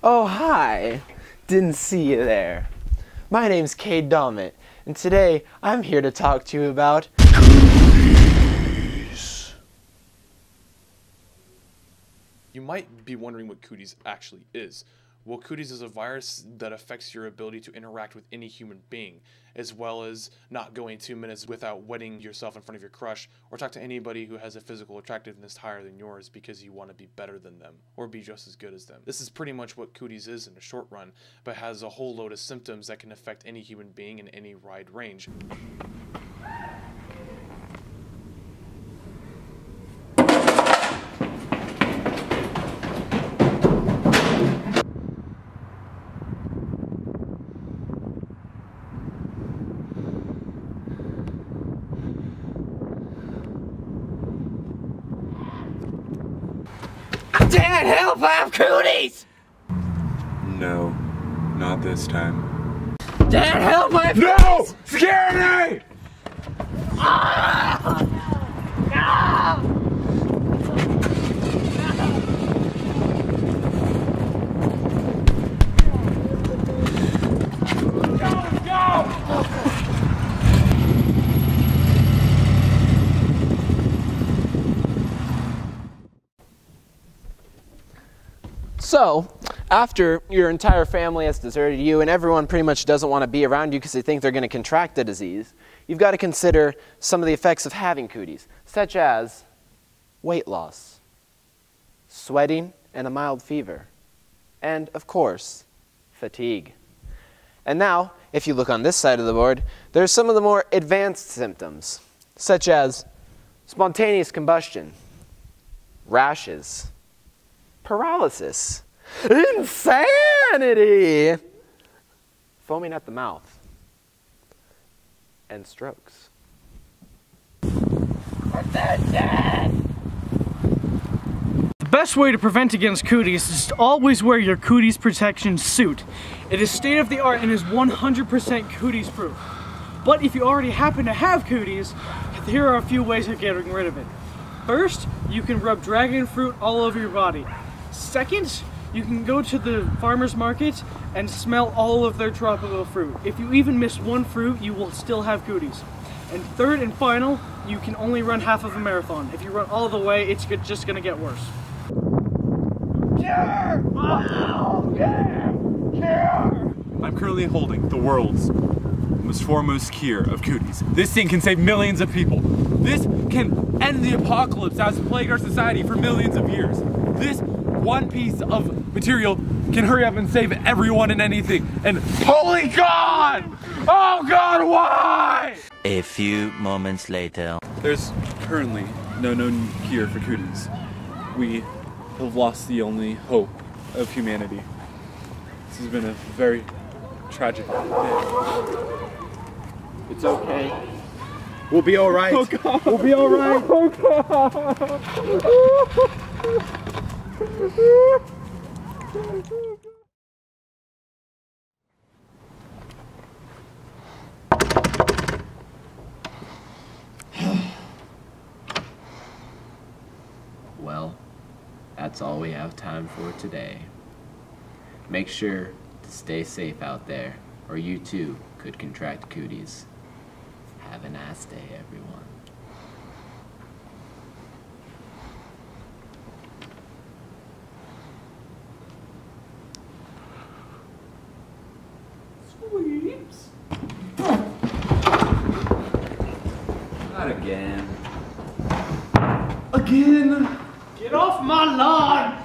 Oh, hi! Didn't see you there. My name's Cade Dommett, and today I'm here to talk to you about cooties. You might be wondering what cooties actually is. Well, cooties is a virus that affects your ability to interact with any human being, as well as not going 2 minutes without wetting yourself in front of your crush, or talk to anybody who has a physical attractiveness higher than yours because you want to be better than them, or be just as good as them. This is pretty much what cooties is in the short run, but has a whole load of symptoms that can affect any human being in any wide range. Dad, help! I have cooties! No, not this time. Dad, help! I have cooties! No! Scare me! Ah! No! No! So, after your entire family has deserted you and everyone pretty much doesn't want to be around you because they think they're going to contract the disease, you've got to consider some of the effects of having cooties, such as weight loss, sweating and a mild fever, and of course, fatigue. And now, if you look on this side of the board, there's some of the more advanced symptoms, such as spontaneous combustion, rashes, paralysis, insanity, foaming at the mouth, and strokes. The best way to prevent against cooties is to always wear your cooties protection suit. It is state of the art and is 100% cooties proof. But if you already happen to have cooties, here are a few ways of getting rid of it. First, you can rub dragon fruit all over your body. Second, you can go to the farmer's market and smell all of their tropical fruit. If you even miss one fruit, you will still have cooties. And third and final, you can only run half of a marathon. If you run all the way, it's just gonna get worse. I'm currently holding the world's most foremost cure of cooties. This thing can save millions of people. This can end the apocalypse that has plagued our society for millions of years. This one piece of material can hurry up and save everyone and anything. And holy God! Oh God, why? A few moments later. There's currently no known cure for cooties. We have lost the only hope of humanity. This has been a very tragic day. It's okay. We'll be all right. Oh God. We'll be all right. Oh God. Well, that's all we have time for today. Make sure to stay safe out there, or you too could contract cooties. Have a nice day, everyone. Sweeps. Not again. Again! Get off my lawn!